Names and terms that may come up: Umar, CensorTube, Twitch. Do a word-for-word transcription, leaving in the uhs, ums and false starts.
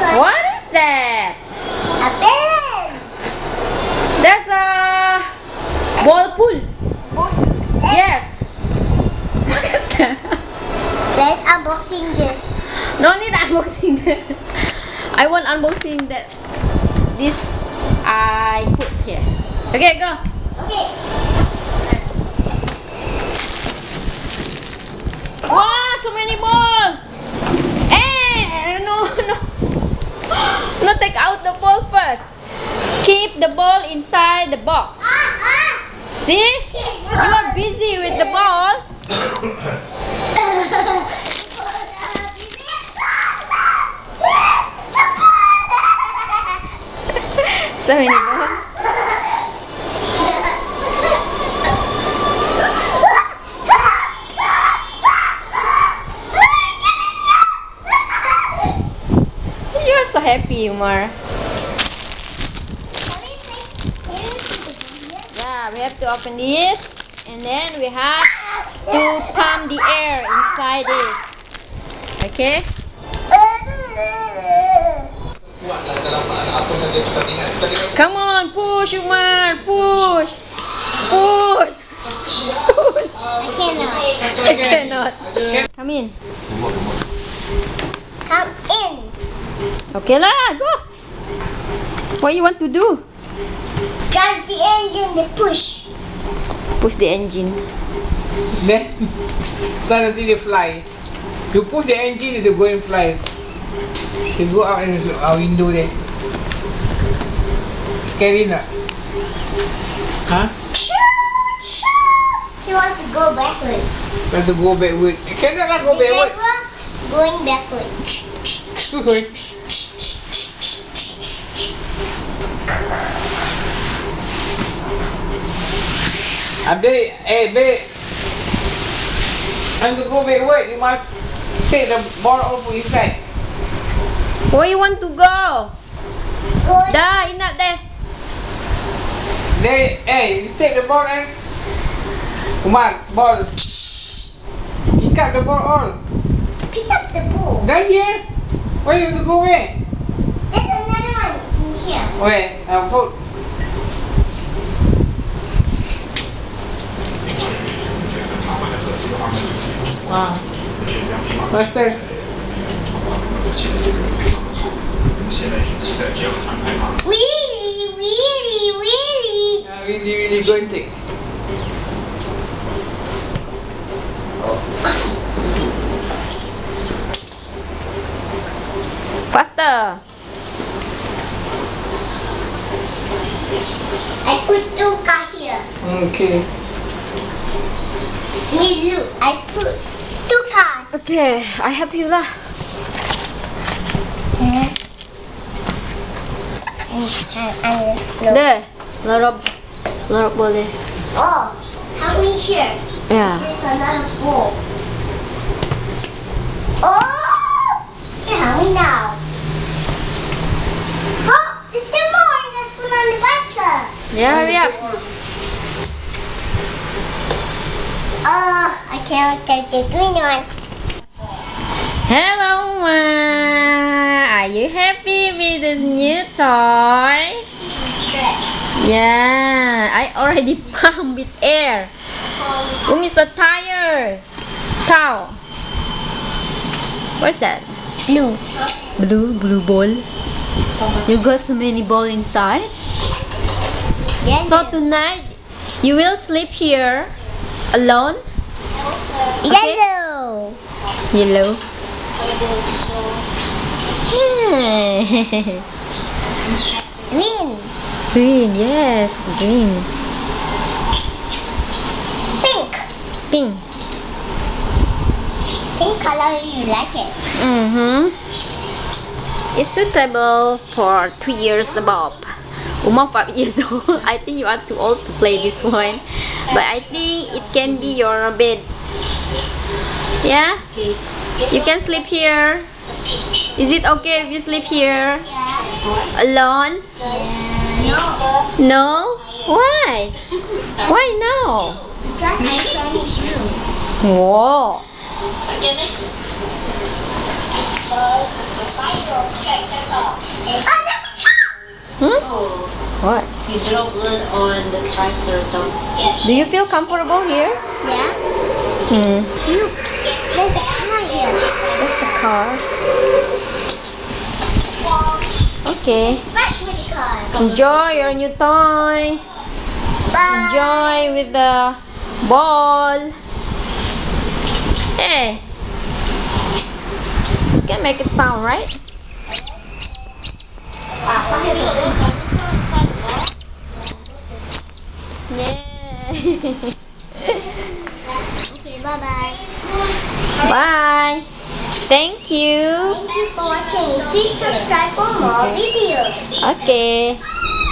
What is that? A pen. That's a ball pool. Ball pool. Yes. What is that? Let's unboxing this. No need unboxing that. I want unboxing that. This I put here. Okay, go. Okay. Oh, so many balls. Eh, no, no. No, take out the ball first. Keep the ball inside the box. See? You are busy with the ball. So many balls. So happy, Umar. Yeah, we have to open this, and then we have to pump the air inside this. Okay. Come on, push, Umar, push, push, push. I cannot. I cannot. Come in. Come in. Okay lah, go. What you want to do? Drive the engine, the push. Push the engine. Then suddenly they fly. You push the engine, they go and fly. They go out and our window there. Scary not? Huh? You want to go backwards. You want to go backwards. You cannot go backwards. Going backwards. Abdi, hey babe, I'm to go backward. You must take the ball off inside. Where you want to go? Da, in that there. There, hey, you take the ball and Umar, ball. Pick up the ball all. Pick up the ball. Down here? Where you have to go where? There's another one in here. Where? I'll put. Wow. What's that? Really, really, really. Uh, really, really going thing. Faster! I put two cars here. Okay. Me look, I put two cars. Okay, I help you lah. Yeah. Let's try another. There, lot of, lot of ball there. Oh, how many here? Yeah. There's another ball. Oh. How we now? Oh, there's still more in the food on the pasta. Yeah, hurry up. Oh, I can't take the green one. Hello, Umar. Are you happy with this new toy? Sure. Yeah, I already pumped with air. Umi is so tired. Cow. What's that? Blue. Blue, blue ball. You got so many balls inside. Yeah, so tonight you will sleep here alone. Okay? Yellow. Yellow. Green. Green, yes, green. Pink. Pink. Pink color, you like it? Mm-hmm. It's suitable for two years above. Umar five years old. I think you are too old to play this one. But I think it can be your bed. Yeah? You can sleep here. Is it okay if you sleep here? Alone? No? Why? Why no? Whoa. Okay, next. bird is the sign of treasure car. Hmm? Oh. What? You draw blood on the triceratops. Do you feel comfortable here? Yeah. Hmm. Look, there's a car here. There's a car. Okay. Enjoy your new toy. Bye. Enjoy with the ball. Hey. This can make it sound, right? Yeah. Okay, bye-bye. Bye. Thank you. Thank you for watching. Please subscribe for more videos. Okay.